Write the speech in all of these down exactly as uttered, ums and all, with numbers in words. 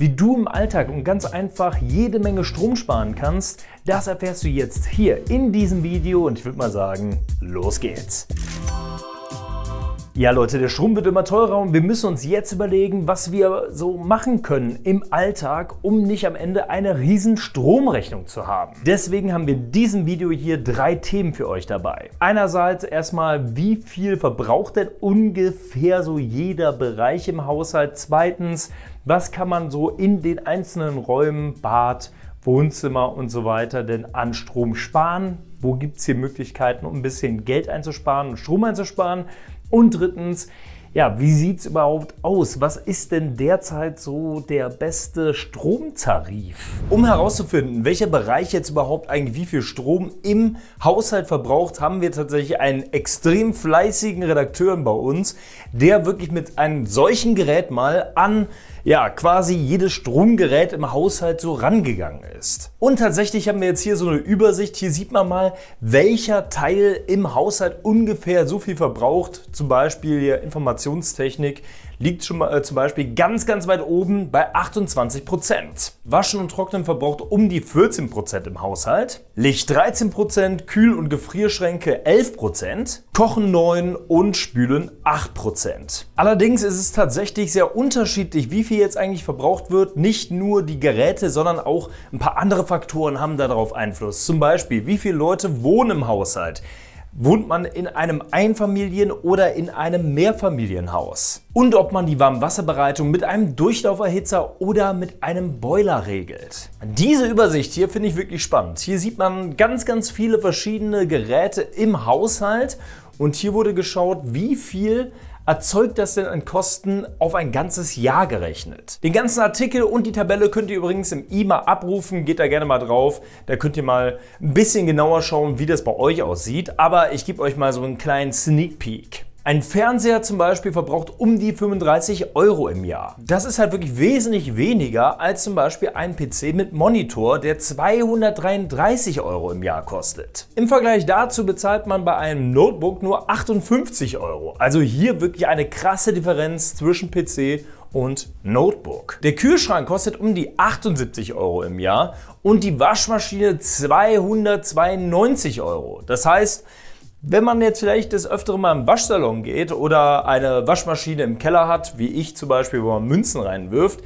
Wie du im Alltag und ganz einfach jede Menge Strom sparen kannst, das erfährst du jetzt hier in diesem Video und ich würde mal sagen, los geht's! Ja Leute, der Strom wird immer teurer und wir müssen uns jetzt überlegen, was wir so machen können im Alltag, um nicht am Ende eine riesen Stromrechnung zu haben. Deswegen haben wir in diesem Video hier drei Themen für euch dabei. Einerseits erstmal, wie viel verbraucht denn ungefähr so jeder Bereich im Haushalt? Zweitens, was kann man so in den einzelnen Räumen, Bad, Wohnzimmer und so weiter denn an Strom sparen? Wo gibt es hier Möglichkeiten, um ein bisschen Geld einzusparen und Strom einzusparen? Und drittens, ja, wie sieht es überhaupt aus? Was ist denn derzeit so der beste Stromtarif? Um herauszufinden, welcher Bereich jetzt überhaupt eigentlich wie viel Strom im Haushalt verbraucht, haben wir tatsächlich einen extrem fleißigen Redakteur bei uns, der wirklich mit einem solchen Gerät mal an ja, quasi jedes Stromgerät im Haushalt so rangegangen ist. Und tatsächlich haben wir jetzt hier so eine Übersicht. Hier sieht man mal, welcher Teil im Haushalt ungefähr so viel verbraucht. Zum Beispiel hier Informationstechnik liegt schon mal äh, zum Beispiel ganz, ganz weit oben bei achtundzwanzig Prozent. Waschen und Trocknen verbraucht um die vierzehn Prozent im Haushalt. Licht dreizehn Prozent, Kühl- und Gefrierschränke elf Prozent, Kochen neun Prozent und Spülen acht Prozent. Allerdings ist es tatsächlich sehr unterschiedlich, wie viel jetzt eigentlich verbraucht wird. Nicht nur die Geräte, sondern auch ein paar andere Faktoren haben darauf Einfluss. Zum Beispiel, wie viele Leute wohnen im Haushalt? Wohnt man in einem Einfamilien- oder in einem Mehrfamilienhaus? Und ob man die Warmwasserbereitung mit einem Durchlauferhitzer oder mit einem Boiler regelt. Diese Übersicht hier finde ich wirklich spannend. Hier sieht man ganz, ganz viele verschiedene Geräte im Haushalt und hier wurde geschaut, wie viel erzeugt das denn an Kosten auf ein ganzes Jahr gerechnet? Den ganzen Artikel und die Tabelle könnt ihr übrigens im I M A abrufen, geht da gerne mal drauf. Da könnt ihr mal ein bisschen genauer schauen, wie das bei euch aussieht. Aber ich gebe euch mal so einen kleinen Sneak Peek. Ein Fernseher zum Beispiel verbraucht um die fünfunddreißig Euro im Jahr. Das ist halt wirklich wesentlich weniger als zum Beispiel ein P C mit Monitor, der zweihundertdreiunddreißig Euro im Jahr kostet. Im Vergleich dazu bezahlt man bei einem Notebook nur achtundfünfzig Euro. Also hier wirklich eine krasse Differenz zwischen P C und Notebook. Der Kühlschrank kostet um die achtundsiebzig Euro im Jahr und die Waschmaschine zweihundertzweiundneunzig Euro. Das heißt, wenn man jetzt vielleicht des Öfteren mal im Waschsalon geht oder eine Waschmaschine im Keller hat, wie ich zum Beispiel, wo man Münzen reinwirft,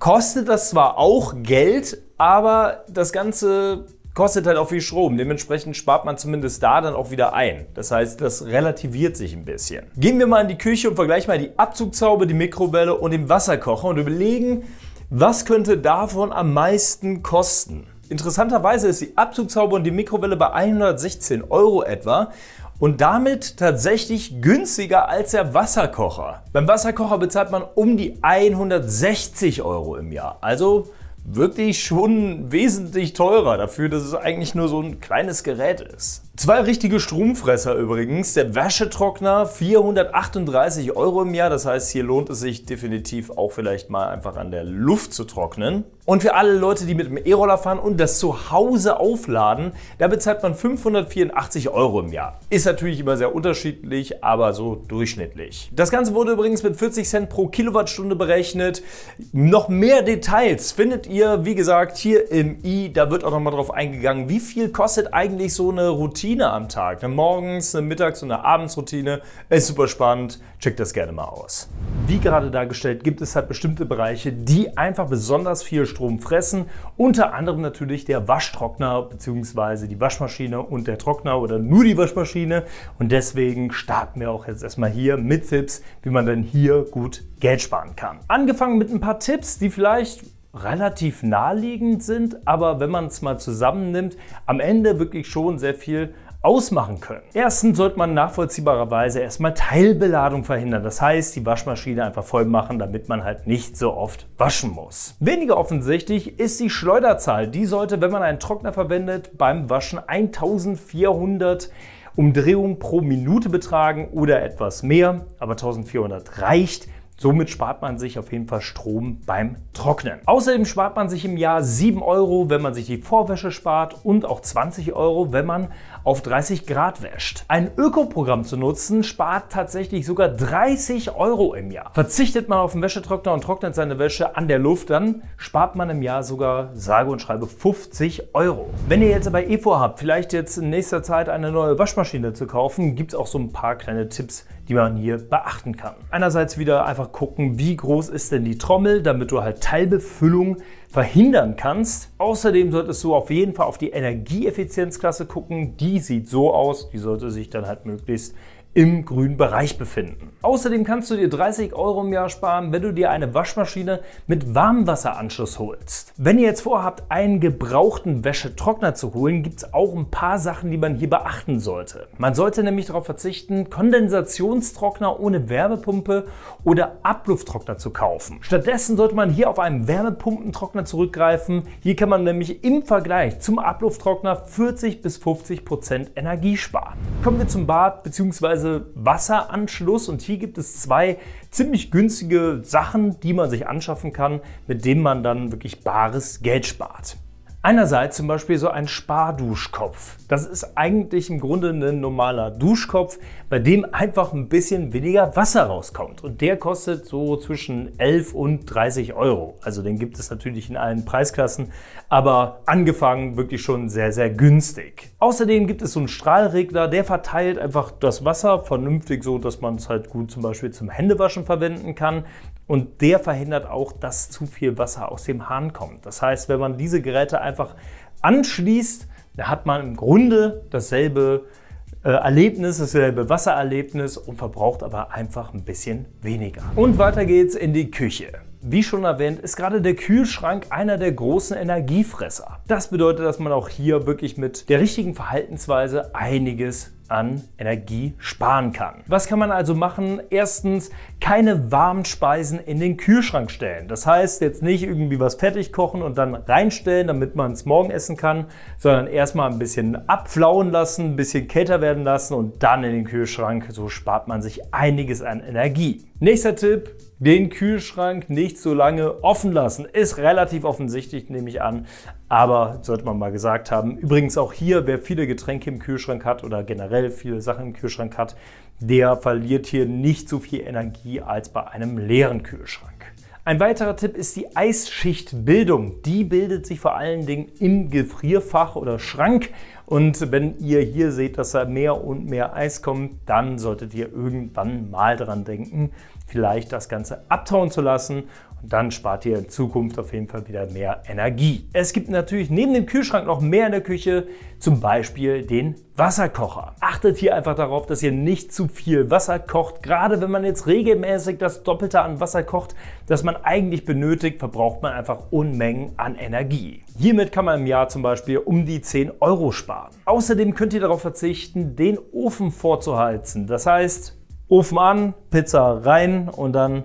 kostet das zwar auch Geld, aber das Ganze kostet halt auch viel Strom. Dementsprechend spart man zumindest da dann auch wieder ein. Das heißt, das relativiert sich ein bisschen. Gehen wir mal in die Küche und vergleichen mal die Abzugshaube, die Mikrowelle und den Wasserkocher und überlegen, was könnte davon am meisten kosten? Interessanterweise ist die Abzugshaube und die Mikrowelle bei hundertsechzehn Euro etwa und damit tatsächlich günstiger als der Wasserkocher. Beim Wasserkocher bezahlt man um die hundertsechzig Euro im Jahr, also wirklich schon wesentlich teurer dafür, dass es eigentlich nur so ein kleines Gerät ist. Zwei richtige Stromfresser übrigens, der Wäschetrockner vierhundertachtunddreißig Euro im Jahr, das heißt hier lohnt es sich definitiv auch vielleicht mal einfach an der Luft zu trocknen. Und für alle Leute, die mit dem E-Roller fahren und das zu Hause aufladen, da bezahlt man fünfhundertvierundachtzig Euro im Jahr. Ist natürlich immer sehr unterschiedlich, aber so durchschnittlich. Das Ganze wurde übrigens mit vierzig Cent pro Kilowattstunde berechnet. Noch mehr Details findet ihr, wie gesagt, hier im I. Da wird auch nochmal drauf eingegangen, wie viel kostet eigentlich so eine Routine am Tag. Eine Morgens-, eine Mittags- und eine Abendsroutine. Ist super spannend. Checkt das gerne mal aus. Wie gerade dargestellt, gibt es halt bestimmte Bereiche, die einfach besonders viel Strom fressen. Unter anderem natürlich der Waschtrockner bzw. die Waschmaschine und der Trockner oder nur die Waschmaschine. Und deswegen starten wir auch jetzt erstmal hier mit Tipps, wie man denn hier gut Geld sparen kann. Angefangen mit ein paar Tipps, die vielleicht relativ naheliegend sind, aber wenn man es mal zusammennimmt, am Ende wirklich schon sehr viel ausmachen können. Erstens sollte man nachvollziehbarerweise erstmal Teilbeladung verhindern. Das heißt, die Waschmaschine einfach voll machen, damit man halt nicht so oft waschen muss. Weniger offensichtlich ist die Schleuderzahl. Die sollte, wenn man einen Trockner verwendet, beim Waschen eintausendvierhundert Umdrehungen pro Minute betragen oder etwas mehr. Aber eintausendvierhundert reicht, Somit spart man sich auf jeden Fall Strom beim Trocknen. Außerdem spart man sich im Jahr sieben Euro, wenn man sich die Vorwäsche spart, und auch zwanzig Euro, wenn man auf dreißig Grad wäscht. Ein Ökoprogramm zu nutzen spart tatsächlich sogar dreißig Euro im Jahr. Verzichtet man auf den Wäschetrockner und trocknet seine Wäsche an der Luft, dann spart man im Jahr sogar sage und schreibe fünfzig Euro. Wenn ihr jetzt aber eh vorhabt, vielleicht jetzt in nächster Zeit eine neue Waschmaschine zu kaufen, gibt es auch so ein paar kleine Tipps, die man hier beachten kann. Einerseits wieder einfach gucken, wie groß ist denn die Trommel, damit du halt Teilbefüllung verhindern kannst. Außerdem solltest du auf jeden Fall auf die Energieeffizienzklasse gucken. Die sieht so aus, die sollte sich dann halt möglichst im grünen Bereich befinden. Außerdem kannst du dir dreißig Euro im Jahr sparen, wenn du dir eine Waschmaschine mit Warmwasseranschluss holst. Wenn ihr jetzt vorhabt, einen gebrauchten Wäschetrockner zu holen, gibt es auch ein paar Sachen, die man hier beachten sollte. Man sollte nämlich darauf verzichten, Kondensationstrockner ohne Wärmepumpe oder Ablufttrockner zu kaufen. Stattdessen sollte man hier auf einen Wärmepumpentrockner zurückgreifen. Hier kann man nämlich im Vergleich zum Ablufttrockner vierzig bis fünfzig Prozent Energie sparen. Kommen wir zum Bad bzw. Wasseranschluss, und hier gibt es zwei ziemlich günstige Sachen, die man sich anschaffen kann, mit denen man dann wirklich bares Geld spart. Einerseits zum Beispiel so ein Sparduschkopf. Das ist eigentlich im Grunde ein normaler Duschkopf, bei dem einfach ein bisschen weniger Wasser rauskommt. Und der kostet so zwischen elf und dreißig Euro. Also den gibt es natürlich in allen Preisklassen, aber angefangen wirklich schon sehr, sehr günstig. Außerdem gibt es so einen Strahlregler, der verteilt einfach das Wasser vernünftig so, dass man es halt gut zum Beispiel zum Händewaschen verwenden kann. Und der verhindert auch, dass zu viel Wasser aus dem Hahn kommt. Das heißt, wenn man diese Geräte einfach anschließt, dann hat man im Grunde dasselbe Erlebnis, dasselbe Wassererlebnis und verbraucht aber einfach ein bisschen weniger. Und weiter geht's in die Küche. Wie schon erwähnt, ist gerade der Kühlschrank einer der großen Energiefresser. Das bedeutet, dass man auch hier wirklich mit der richtigen Verhaltensweise einiges an Energie sparen kann. Was kann man also machen? Erstens, keine warmen Speisen in den Kühlschrank stellen. Das heißt, jetzt nicht irgendwie was fertig kochen und dann reinstellen, damit man es morgen essen kann, sondern erstmal ein bisschen abflauen lassen, ein bisschen kälter werden lassen und dann in den Kühlschrank. So spart man sich einiges an Energie. Nächster Tipp, den Kühlschrank nicht so lange offen lassen. Ist relativ offensichtlich, nehme ich an, aber sollte man mal gesagt haben. Übrigens auch hier, wer viele Getränke im Kühlschrank hat oder generell viele Sachen im Kühlschrank hat, der verliert hier nicht so viel Energie als bei einem leeren Kühlschrank. Ein weiterer Tipp ist die Eisschichtbildung. Die bildet sich vor allen Dingen im Gefrierfach oder Schrank. Und wenn ihr hier seht, dass da mehr und mehr Eis kommt, dann solltet ihr irgendwann mal daran denken, vielleicht das Ganze abtauen zu lassen. Und dann spart ihr in Zukunft auf jeden Fall wieder mehr Energie. Es gibt natürlich neben dem Kühlschrank noch mehr in der Küche, zum Beispiel den Wasserkocher. Achtet hier einfach darauf, dass ihr nicht zu viel Wasser kocht. Gerade wenn man jetzt regelmäßig das Doppelte an Wasser kocht, das man eigentlich benötigt, verbraucht man einfach Unmengen an Energie. Hiermit kann man im Jahr zum Beispiel um die zehn Euro sparen. Außerdem könnt ihr darauf verzichten, den Ofen vorzuheizen. Das heißt, Ofen an, Pizza rein und dann,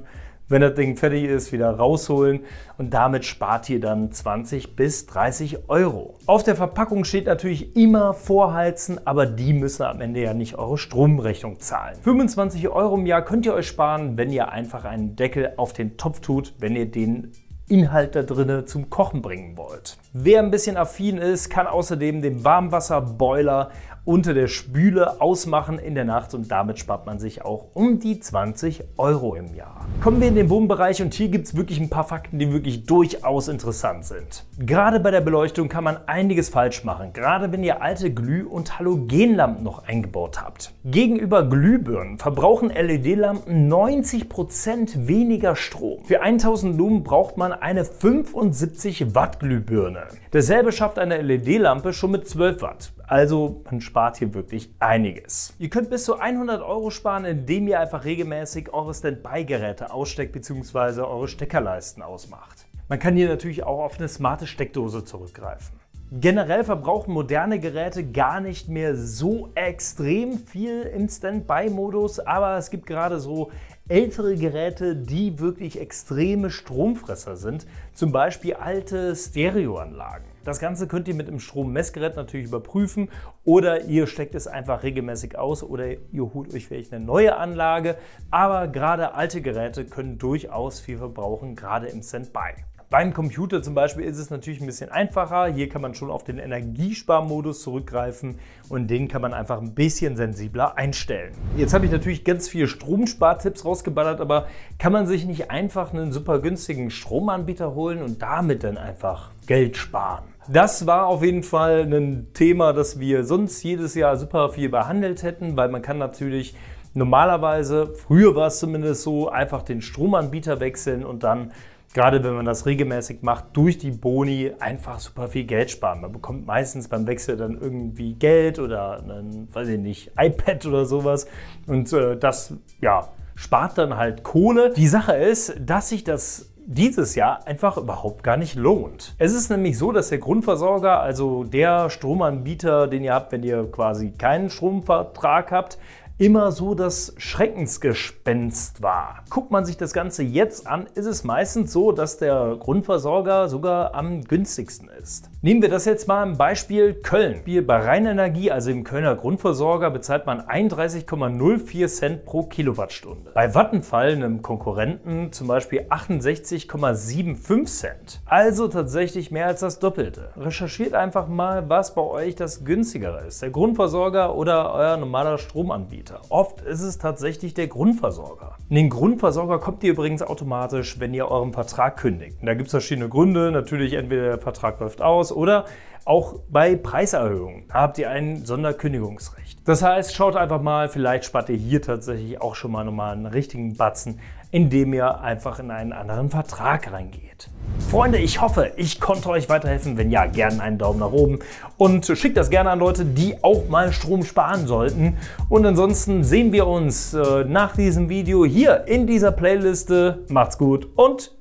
wenn das Ding fertig ist, wieder rausholen, und damit spart ihr dann zwanzig bis dreißig Euro. Auf der Verpackung steht natürlich immer vorheizen, aber die müssen am Ende ja nicht eure Stromrechnung zahlen. fünfundzwanzig Euro im Jahr könnt ihr euch sparen, wenn ihr einfach einen Deckel auf den Topf tut, wenn ihr den Inhalt da drinne zum Kochen bringen wollt. Wer ein bisschen affin ist, kann außerdem den Warmwasserboiler unter der Spüle ausmachen in der Nacht, und damit spart man sich auch um die zwanzig Euro im Jahr. Kommen wir in den Wohnbereich, und hier gibt es wirklich ein paar Fakten, die wirklich durchaus interessant sind. Gerade bei der Beleuchtung kann man einiges falsch machen, gerade wenn ihr alte Glüh- und Halogenlampen noch eingebaut habt. Gegenüber Glühbirnen verbrauchen L E D-Lampen neunzig Prozent weniger Strom. Für tausend Lumen braucht man eine fünfundsiebzig Watt Glühbirne. Dasselbe schafft eine L E D-Lampe schon mit zwölf Watt. Also man spart hier wirklich einiges. Ihr könnt bis zu hundert Euro sparen, indem ihr einfach regelmäßig eure Standby-Geräte aussteckt bzw. eure Steckerleisten ausmacht. Man kann hier natürlich auch auf eine smarte Steckdose zurückgreifen. Generell verbrauchen moderne Geräte gar nicht mehr so extrem viel im Standby-Modus, aber es gibt gerade so ältere Geräte, die wirklich extreme Stromfresser sind, zum Beispiel alte Stereoanlagen. Das Ganze könnt ihr mit einem Strommessgerät natürlich überprüfen oder ihr steckt es einfach regelmäßig aus oder ihr holt euch vielleicht eine neue Anlage. Aber gerade alte Geräte können durchaus viel verbrauchen, gerade im Standby. Beim Computer zum Beispiel ist es natürlich ein bisschen einfacher. Hier kann man schon auf den Energiesparmodus zurückgreifen und den kann man einfach ein bisschen sensibler einstellen. Jetzt habe ich natürlich ganz viele Stromspartipps rausgeballert, aber kann man sich nicht einfach einen super günstigen Stromanbieter holen und damit dann einfach Geld sparen? Das war auf jeden Fall ein Thema, das wir sonst jedes Jahr super viel behandelt hätten, weil man kann natürlich normalerweise, früher war es zumindest so, einfach den Stromanbieter wechseln und dann, gerade wenn man das regelmäßig macht, durch die Boni einfach super viel Geld sparen. Man bekommt meistens beim Wechsel dann irgendwie Geld oder ein, weiß ich nicht, iPad oder sowas. Und äh, das ja, spart dann halt Kohle. Die Sache ist, dass sich das dieses Jahr einfach überhaupt gar nicht lohnt. Es ist nämlich so, dass der Grundversorger, also der Stromanbieter, den ihr habt, wenn ihr quasi keinen Stromvertrag habt, immer so das Schreckensgespenst war. Guckt man sich das Ganze jetzt an, ist es meistens so, dass der Grundversorger sogar am günstigsten ist. Nehmen wir das jetzt mal im Beispiel Köln. Bei Rheinenergie, also im Kölner Grundversorger, bezahlt man einunddreißig Komma null vier Cent pro Kilowattstunde. Bei Vattenfall, einem Konkurrenten, zum Beispiel achtundsechzig Komma fünfundsiebzig Cent. Also tatsächlich mehr als das Doppelte. Recherchiert einfach mal, was bei euch das günstigere ist. Der Grundversorger oder euer normaler Stromanbieter. Oft ist es tatsächlich der Grundversorger. In den Grundversorger kommt ihr übrigens automatisch, wenn ihr euren Vertrag kündigt. Und da gibt es verschiedene Gründe. Natürlich entweder der Vertrag läuft aus oder auch bei Preiserhöhungen. Da habt ihr ein Sonderkündigungsrecht. Das heißt, schaut einfach mal, vielleicht spart ihr hier tatsächlich auch schon mal nochmal einen richtigen Batzen, indem ihr einfach in einen anderen Vertrag reingeht. Freunde, ich hoffe, ich konnte euch weiterhelfen. Wenn ja, gerne einen Daumen nach oben und schickt das gerne an Leute, die auch mal Strom sparen sollten. Und ansonsten sehen wir uns äh, nach diesem Video hier in dieser Playliste. Macht's gut und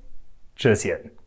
tschüsschen.